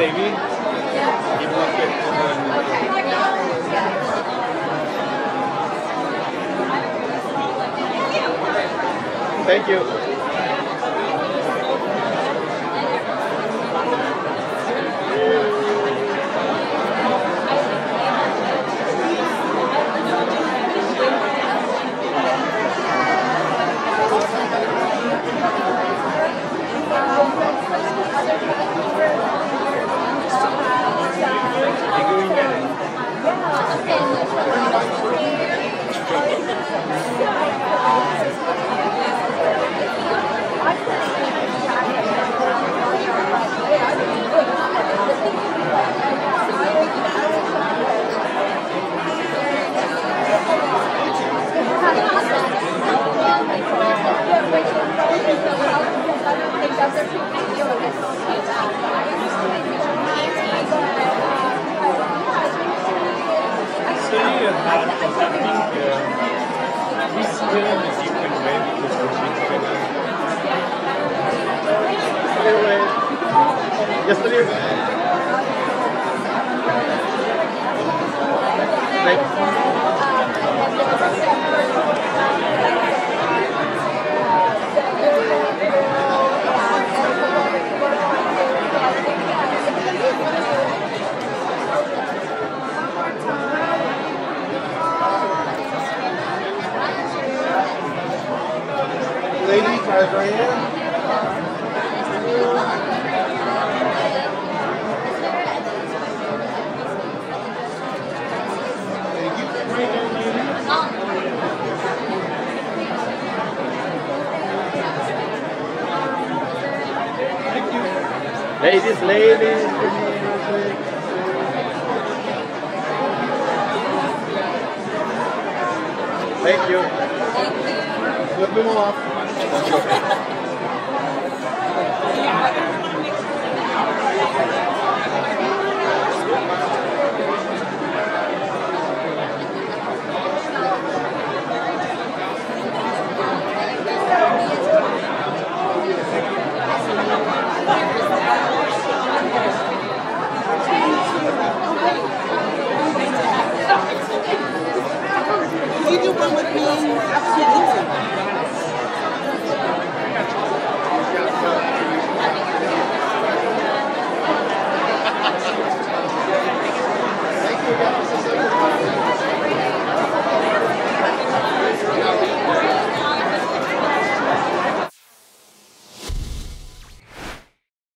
baby. Thank you. Ladies, ladies, thank you. Let me move up. Thank you.